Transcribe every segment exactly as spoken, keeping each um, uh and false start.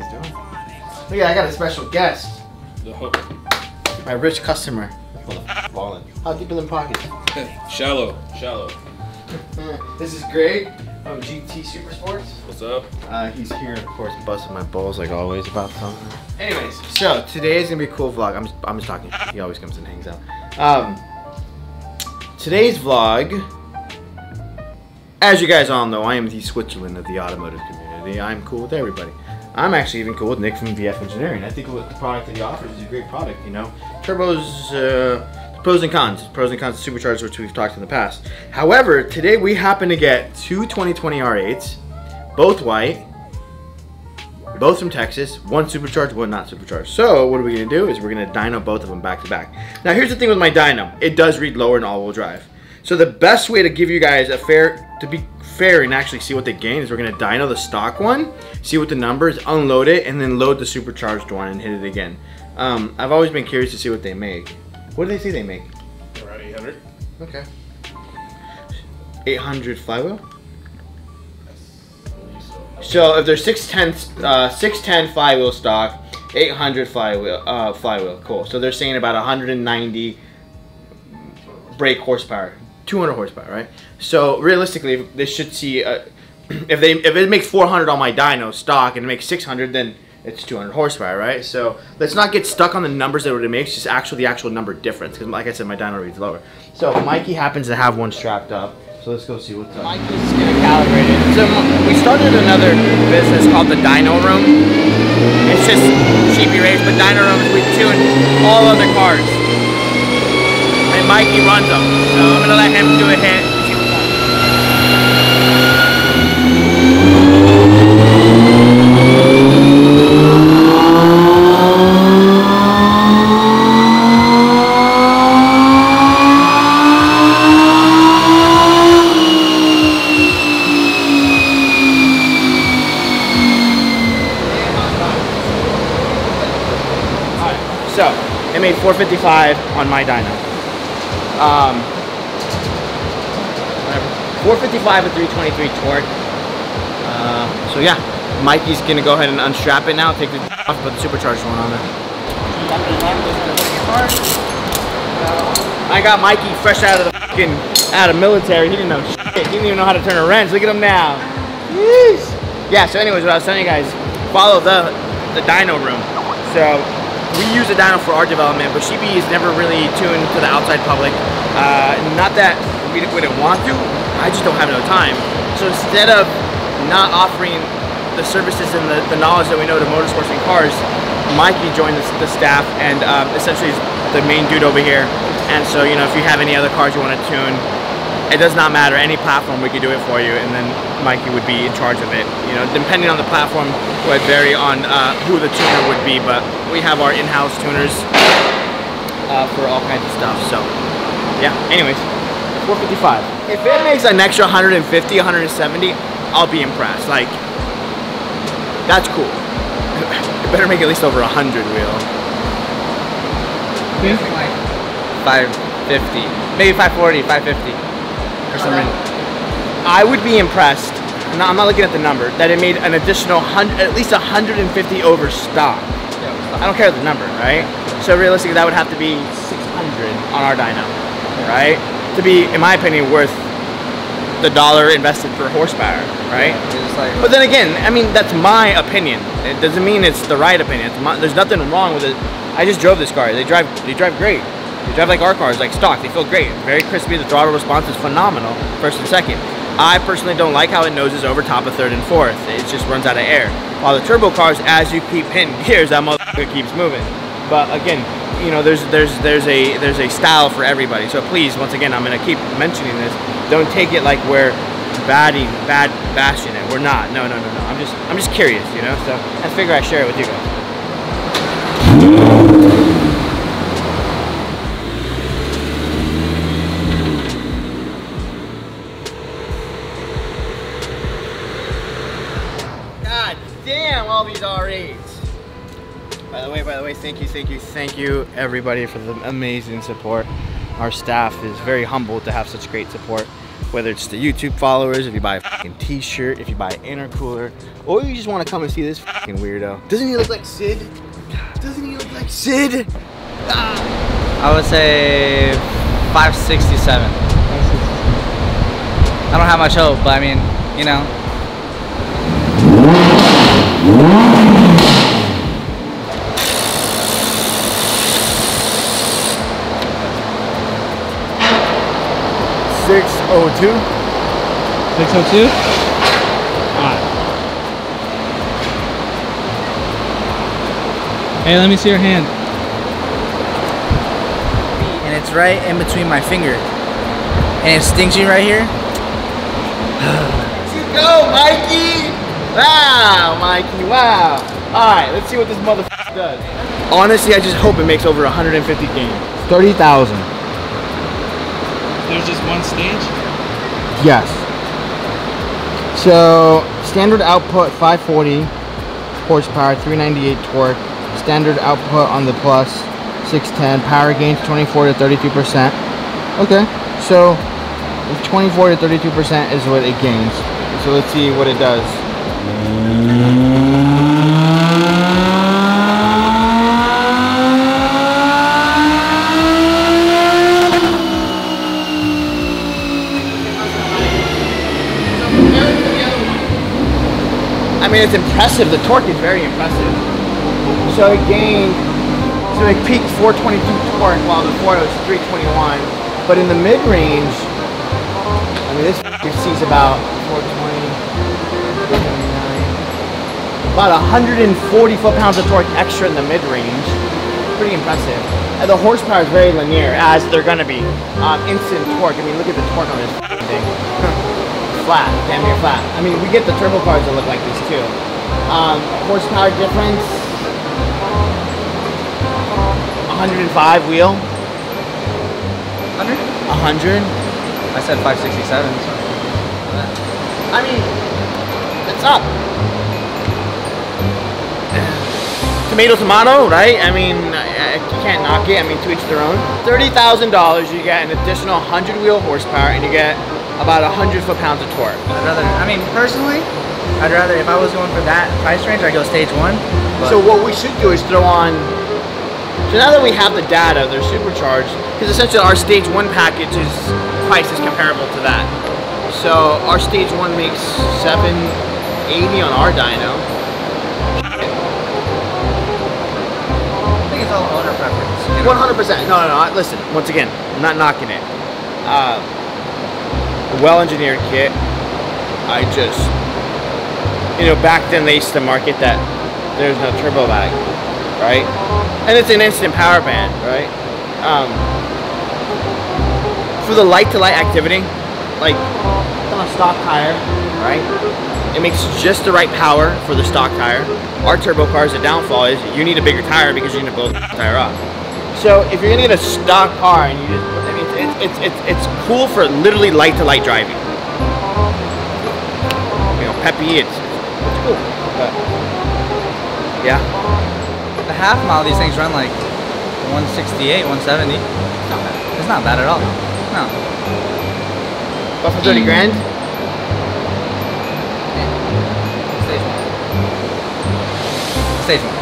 he's doing. Look at, I got a special guest. The hook. My rich customer. Ballin'. How deep in the pocket? Shallow. Shallow. This is Greg from G T Super Sports. What's up? Uh, he's here, of course, busting my balls like always about something. Anyways, so today is gonna be a cool vlog. I'm just, I'm just talking. He always comes and hangs out. Um, today's vlog, as you guys all know, I am the Switzerland of the automotive community. I'm cool with everybody. I'm actually even cool with Nick from V F Engineering. I think what the product that he offers is a great product, you know. Turbos, uh, pros and cons. Pros and cons to superchargers, which we've talked in the past. However, today we happen to get two twenty twenty R eights, both white, both from Texas, one supercharged, one not supercharged. So what are we gonna do is we're gonna dyno both of them back to back. Now here's the thing with my dyno. It does read lower in all-wheel drive. So the best way to give you guys a fair, to be fair and actually see what they gain is we're gonna dyno the stock one, see what the numbers, unload it, and then load the supercharged one and hit it again. Um, I've always been curious to see what they make. What do they say they make? Around eight hundred. Okay. eight hundred flywheel? So if they're six ten, uh, six ten flywheel stock, eight hundred flywheel, uh, flywheel, cool. So they're saying about one hundred ninety brake horsepower, two hundred horsepower, right? So realistically, they should see, uh, if they if it makes four hundred on my dyno stock and it makes six hundred, then it's two hundred horsepower, right? So let's not get stuck on the numbers that it makes, just actually the actual number difference. Because like I said, my dyno reads lower. So Mikey happens to have one strapped up. So let's go see what's up. Mikey's just gonna calibrate it. So we started another business called the DynoRoom. It's just cheapy rates, but DynoRoom is we tune all other cars. And Mikey runs them. So I'm gonna let him do a hit. Made four fifty-five on my dyno. Um, four fifty-five with three twenty-three torque. Uh, so yeah, Mikey's gonna go ahead and unstrap it now. Take the off, put the supercharged one on there. I got Mikey fresh out of the fucking out of military. He didn't know shit. He didn't even know how to turn a wrench. Look at him now. Jeez. Yeah. So anyways, what I was telling you guys, follow the the dyno room. So. We use a dyno for our development, but Shibi is never really tuned to the outside public. Uh, not that we didn't want to, I just don't have no time. So instead of not offering the services and the, the knowledge that we know to motorsports and cars, Mikey joined the, the staff and um, essentially is the main dude over here. And so, you know, if you have any other cars you want to tune, it does not matter, any platform we could do it for you, and then Mikey would be in charge of it. You know, depending on the platform would vary on uh, who the tuner would be, but we have our in-house tuners uh, for all kinds of stuff. So yeah, anyways, four fifty-five. If it makes an extra one fifty, one seventy, I'll be impressed. Like, that's cool. It better make at least over one hundred wheel. five fifty, maybe five forty, five fifty. I would be impressed, no, I'm not looking at the number, that it made an additional one hundred, at least one hundred fifty over stock. I don't care the number, right? So realistically that would have to be six hundred on our dyno, right? To be, in my opinion, worth the dollar invested per horsepower, right? But then again, I mean, that's my opinion. It doesn't mean it's the right opinion. It's my, there's nothing wrong with it. I just drove this car. They drive, they drive great. They drive like our cars, like stock. They feel great. Very crispy. The throttle response is phenomenal, first and second. I personally don't like how it noses over top of third and fourth. It just runs out of air. While the turbo cars, as you keep hitting gears, that motherfucker keeps moving. But again, you know, there's there's there's a there's a style for everybody. So please, once again, I'm gonna keep mentioning this. Don't take it like we're batting, bad bashing it. We're not. No, no, no, no. I'm just I'm just curious, you know. So I figure I share it with you guys. These R eights. By the way, by the way, thank you, thank you, thank you everybody for the amazing support. Our staff is very humbled to have such great support. whether it's the YouTube followers, if you buy a fucking t-shirt, if you buy an intercooler, or you just want to come and see this fucking weirdo. Doesn't he look like Sid? Doesn't he look like Sid? Ah. I would say five sixty-seven. I don't have much hope, but I mean, you know. six oh two? six oh two? Alright. Hey, let me see your hand. And it's right in between my finger. And it's stingy right here. Let's go, Mikey! Wow, Mikey, wow. Alright, let's see what this motherfucker does. Honestly, I just hope it makes over one hundred fifty games. thirty thousand. There's just one stage? Yes. So, standard output five forty horsepower, three ninety-eight torque. Standard output on the plus, six ten. Power gains twenty-four to thirty-two percent. Okay, so twenty-four to thirty-two percent is what it gains. So let's see what it does. I mean, it's impressive. The torque is very impressive. So it gained, so it peaked four twenty-two torque while before it was three twenty-one. But in the mid-range, I mean, this sees about four twenty, about one hundred forty foot-pounds of torque extra in the mid-range. Pretty impressive. And the horsepower is very linear, as they're gonna be. Um, instant torque. I mean, look at the torque on this thing. Flat, damn near flat. I mean, we get the turbo cars that look like this too. Um, horsepower difference, one hundred five wheel. one hundred? one hundred. I said five sixty-seven. So. I mean, it's up. Tomato, tomato, right? I mean, I, I can't knock it. I mean, to each their own. thirty thousand dollars, you get an additional one hundred wheel horsepower, and you get about one hundred foot-pounds of torque. I'd rather, I mean, personally, I'd rather, if I was going for that price range, I'd go stage one. But. So what we should do is throw on, so now that we have the data, they're supercharged, because essentially our stage one package is, price is comparable to that. So our stage one makes seven eighty on our dyno. I think it's all owner preference. You know? one hundred percent, no, no, no, listen, once again, I'm not knocking it. Uh, well-engineered kit. I just, you know, back then they used to market that there's no turbo lag, right? And it's an instant power band, right? Um, for the light-to-light activity, like on a stock tire, right? It makes just the right power for the stock tire. Our turbo cars, the downfall is you need a bigger tire because you're gonna blow the tire up. So if you're gonna get a stock car and you just It's, it's, it's cool for literally light-to-light -light driving. You know, peppy, it's, it's cool. But, yeah. The half mile, these things run like one sixty-eight, one seventy. Not bad. It's not bad at all. No. But for thirty grand? Yeah. Stage one. Stage one.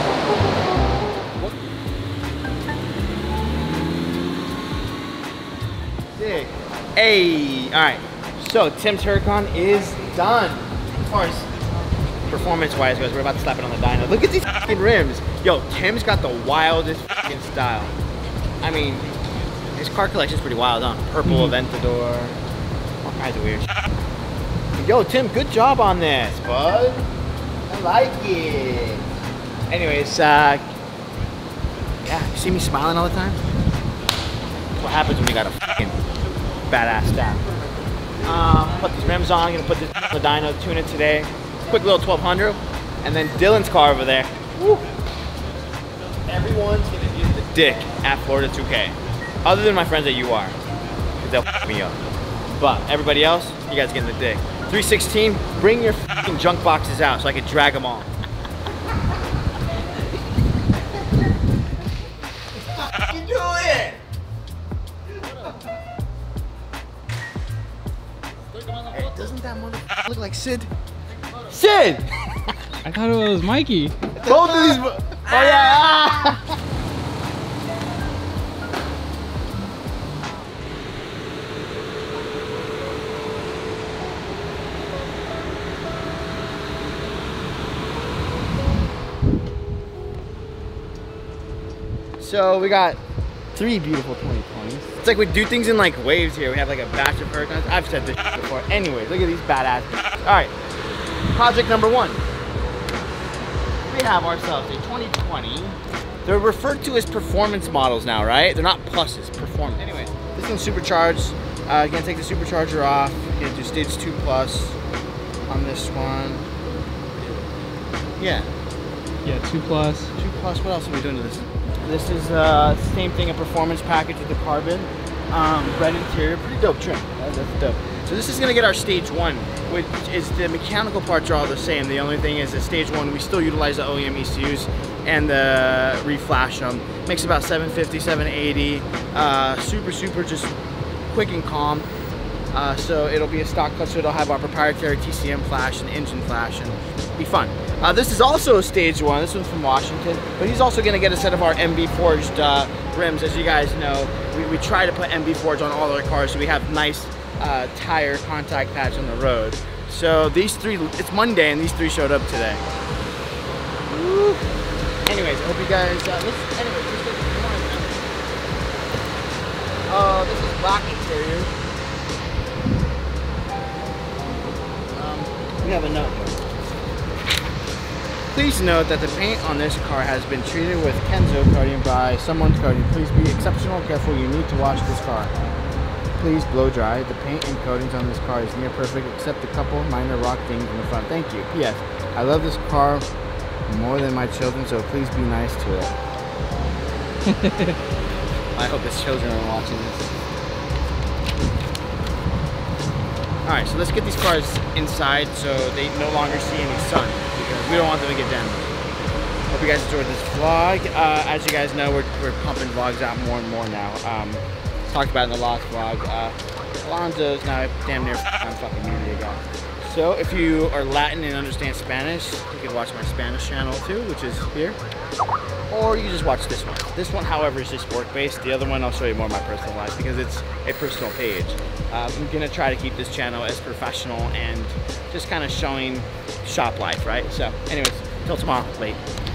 Hey, all right. So Tim's Huracan is done. As far as performance-wise goes, we're about to slap it on the dyno. Look at these fucking rims. Yo, Tim's got the wildest fucking style. I mean, his car collection's pretty wild, huh? Purple Aventador, all kinds of weird shit. Yo, Tim, good job on this, bud. I like it. Anyways, uh, yeah, you see me smiling all the time? That's what happens when we got a fucking badass stack. Um, put these rims on. I'm gonna put this the dyno, tune it today. Quick little twelve hundred, and then Dylan's car over there. Woo. Everyone's gonna use the dick at Florida two K, other than my friends that you are. They'll f me up. But everybody else, you guys getting the dick. three sixteen. Bring your fucking junk boxes out so I can drag them all. You do it. make that motherfucker look like Sid? Sid! I thought it was Mikey. Both of these. Oh yeah! So we got three beautiful twenty twenties. It's like we do things in like waves here. We have like a batch of Huracans. I've said this shit before. Anyways, look at these badass bitches. All right, project number one. We have ourselves a twenty twenty. They're referred to as performance models now, right? They're not pluses, performance. Anyways, this one's supercharged. Uh, gonna take the supercharger off. Gonna do stage two plus on this one. Yeah. Yeah, two plus. Two plus, what else are we doing to this? This is the uh, same thing, a performance package with the carbon, um, red interior, pretty dope trim. That's dope. So this is gonna get our stage one, which is the mechanical parts are all the same. The only thing is that stage one, we still utilize the O E M E C Us and the reflash them. Makes about seven fifty, seven eighty, uh, super, super just quick and calm. Uh, so it'll be a stock cluster. It'll have our proprietary T C M flash and engine flash and it'll be fun. Uh, this is also a stage one. This one's from Washington, but he's also gonna get a set of our M B forged uh, rims. As you guys know, we, we try to put M B forged on all our cars so we have nice uh, tire contact patch on the road. So these three, it's Monday and these three showed up today. Woo. Anyways, I hope you guys, uh, let's, anyways, let's get this one. Uh, this is black interior. We have a note here. Please note that the paint on this car has been treated with Kenzo Cardium by someone's coating. Please be exceptional careful. You need to wash this car. Please blow dry. The paint and coatings on this car is near perfect except a couple minor rock things in the front. Thank you. P S. I love this car more than my children, so please be nice to it. I hope his children are watching this. Alright, so let's get these cars inside so they no longer see any sun because we don't want them to get damaged. Hope you guys enjoyed this vlog. Uh, as you guys know, we're, we're pumping vlogs out more and more now. Um, talked about in the last vlog, uh, Alonzo's now damn near I'm fucking media guy. So if you are Latin and understand Spanish, you can watch my Spanish channel too, which is here. Or you just watch this one. This one, however, is just work-based. The other one, I'll show you more of my personal life because it's a personal page. Uh, I'm gonna try to keep this channel as professional and just kind of showing shop life, right? So anyways, till tomorrow, late.